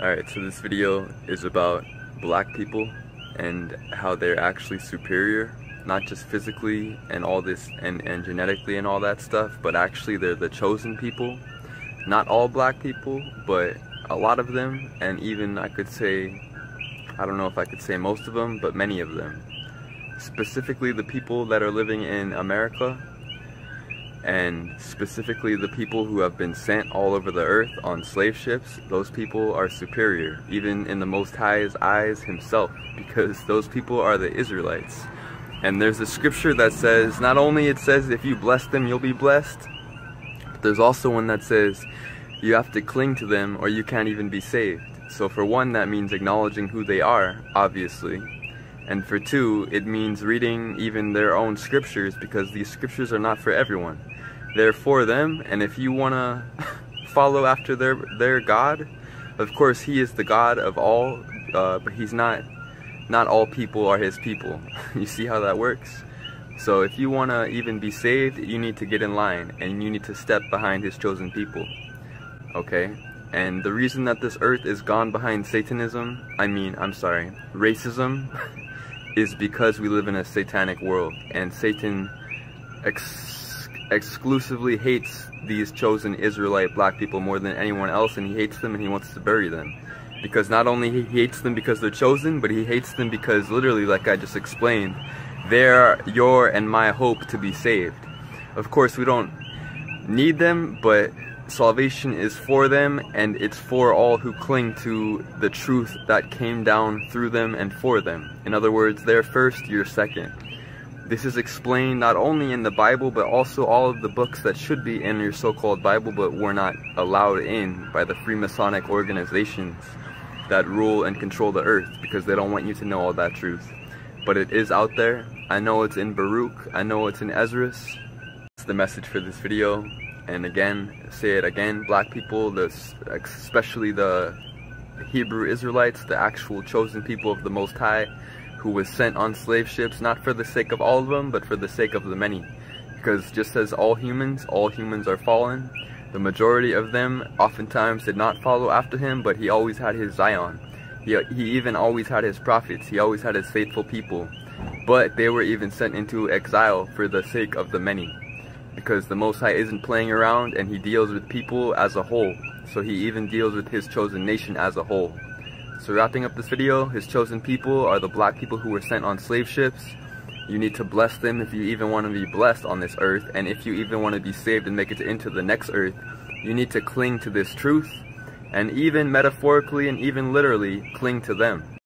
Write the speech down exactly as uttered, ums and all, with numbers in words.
Alright, so this video is about black people and how they're actually superior, not just physically and all this and, and genetically and all that stuff, but actually they're the chosen people. Not all black people, but a lot of them, and even I could say, I don't know if I could say most of them, but many of them. Specifically the people that are living in America, and specifically the people who have been sent all over the earth on slave ships, those people are superior, even in the Most High's eyes himself, because those people are the Israelites. And there's a scripture that says, not only it says if you bless them you'll be blessed, but there's also one that says you have to cling to them or you can't even be saved. So for one, that means acknowledging who they are, obviously. And for two, it means reading even their own scriptures, because these scriptures are not for everyone. They're for them, and if you want to follow after their their God, of course he is the God of all, uh, but he's not, not all people are his people. You see how that works? So if you want to even be saved, you need to get in line, and you need to step behind his chosen people. Okay? And the reason that this earth is gone behind Satanism, I mean, I'm sorry, racism, is because we live in a satanic world, and Satan ex exclusively hates these chosen Israelite black people more than anyone else, and he hates them and he wants to bury them. Because not only he hates them because they're chosen, but he hates them because literally, like I just explained, they're your and my hope to be saved. Of course, we don't need them, but salvation is for them, and it's for all who cling to the truth that came down through them and for them. In other words, they're first, you're second. This is explained not only in the Bible, but also all of the books that should be in your so-called Bible, but were not allowed in by the Freemasonic organizations that rule and control the earth, because they don't want you to know all that truth. But it is out there. I know it's in Baruch. I know it's in Esdras. That's the message for this video. And again, say it again, black people, the, especially the Hebrew Israelites, the actual chosen people of the Most High, who was sent on slave ships, not for the sake of all of them, but for the sake of the many. Because just as all humans, all humans are fallen, the majority of them oftentimes did not follow after him, but he always had his Zion. He, he even always had his prophets, he always had his faithful people. But they were even sent into exile for the sake of the many. Because the Most High isn't playing around, and he deals with people as a whole. So he even deals with his chosen nation as a whole. So wrapping up this video, his chosen people are the black people who were sent on slave ships. You need to bless them if you even want to be blessed on this earth. And if you even want to be saved and make it into the next earth, you need to cling to this truth. And even metaphorically and even literally, cling to them.